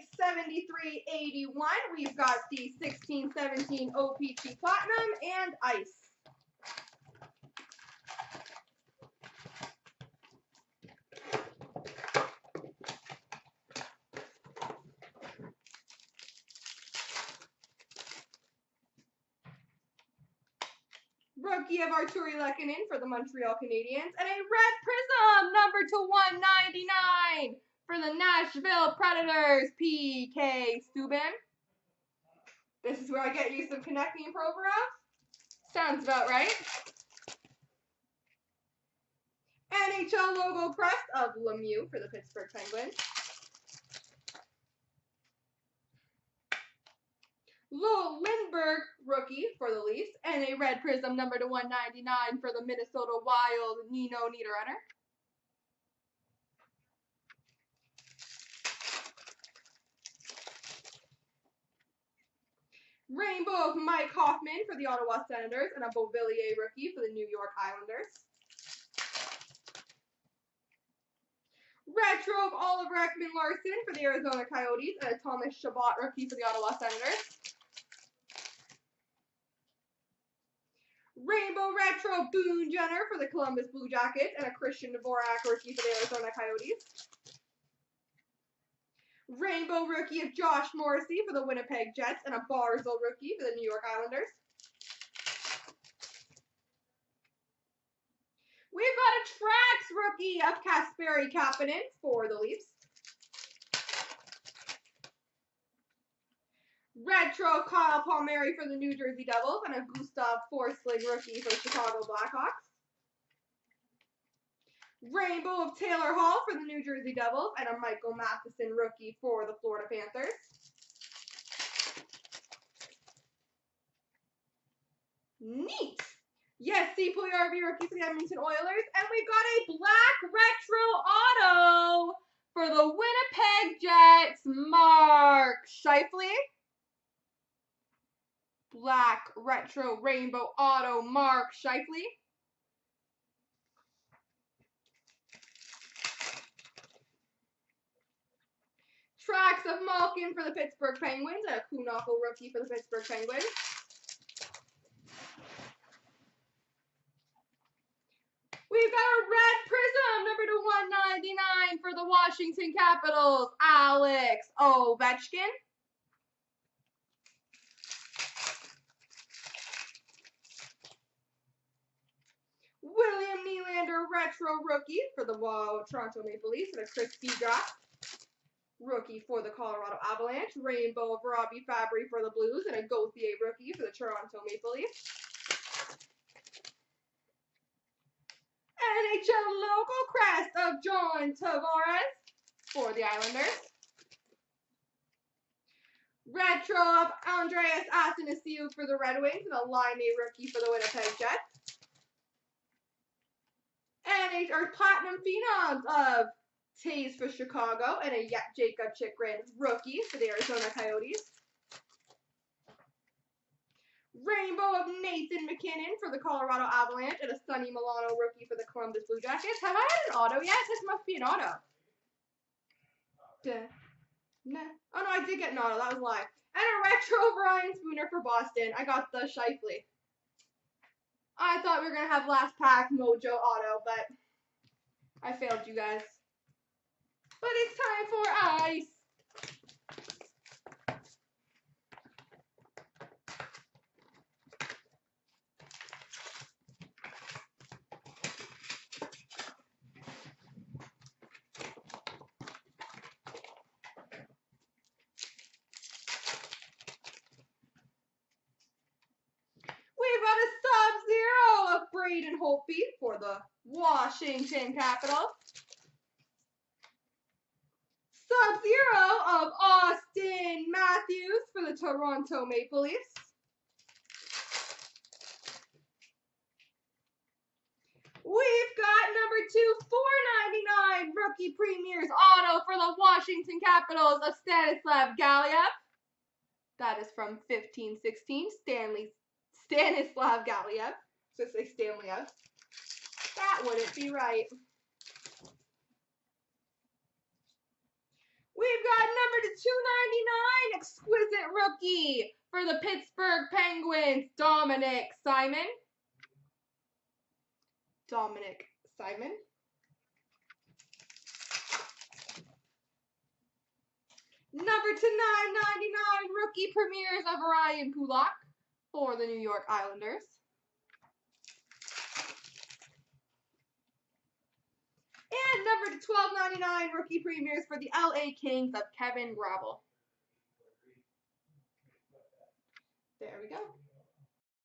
67381. We've got the 16-17 OPC Platinum and Ice. Rookie of Arturi Lekkinen for the Montreal Canadiens, and a red prism number /2/199 for the Nashville Predators, P.K. Subban. This is where I get used to Konecny and Provorov. Sounds about right. NHL logo press of Lemieux for the Pittsburgh Penguins. Lowell Lindbergh, rookie for the Leafs, and a red prism number /199 for the Minnesota Wild, Nino Niederreiter. Rainbow of Mike Hoffman for the Ottawa Senators, and a Beauvillier rookie for the New York Islanders. Retro of Oliver Ekman-Larsson for the Arizona Coyotes, and a Thomas Chabot rookie for the Ottawa Senators. Rainbow Retro Boone Jenner for the Columbus Blue Jackets, and a Christian Dvorak rookie for the Arizona Coyotes. Rainbow Rookie of Josh Morrissey for the Winnipeg Jets, and a Barzell rookie for the New York Islanders. We've got a Tracks Rookie of Kasperi Kapanen for the Leafs. Retro Kyle Palmieri for the New Jersey Devils, and a Gustav Forsling rookie for the Chicago Blackhawks. Rainbow of Taylor Hall for the New Jersey Devils, and a Michael Matheson rookie for the Florida Panthers. Neat! Yes, C. Poirier rookie for the Edmonton Oilers, and we got a black retro auto for the Winnipeg Jets, Mark Scheifele. Black retro rainbow auto, Mark Scheifele. Tracks of Malkin for the Pittsburgh Penguins, and a Kunako rookie for the Pittsburgh Penguins. We've got a red prism number /199 for the Washington Capitals, Alex Ovechkin. William Nylander retro rookie for the Toronto Maple Leafs, and a Christy Drop rookie for the Colorado Avalanche. Rainbow of Robbie Fabry for the Blues, and a Gauthier rookie for the Toronto Maple Leafs. NHL local crest of John Tavares for the Islanders. Retro of Andreas Asanasiu for the Red Wings, and a Line A rookie for the Winnipeg Jets. NHL Platinum Phenoms of Taze for Chicago, and a Jacob Chikrin rookie for the Arizona Coyotes. Rainbow of Nathan McKinnon for the Colorado Avalanche, and a Sonny Milano rookie for the Columbus Blue Jackets. Have I had an auto yet? This must be an auto. Nah. Oh no, I did get an auto. That was a lie. And a retro Brian Spooner for Boston. I got the Scheifele. I thought we were going to have last pack mojo auto, but I failed you guys. But it's time for ice. We've got a Sub-Zero of Braden Holtby for the Washington Capitals. Sub-Zero of Austin Matthews for the Toronto Maple Leafs. We've got number /499 Rookie Premiers Auto for the Washington Capitals of Stanislav Galiev. That is from 15-16, Stanislav Galiev. So say Stanley F. That wouldn't be right. We've got number $2.99 exquisite rookie for the Pittsburgh Penguins, Dominic Simon. Dominic Simon. Number to 9.99 rookie premieres of Ryan Pulock for the New York Islanders. And number to 12.99 rookie premieres for the LA Kings of Kevin Gravel. There we go.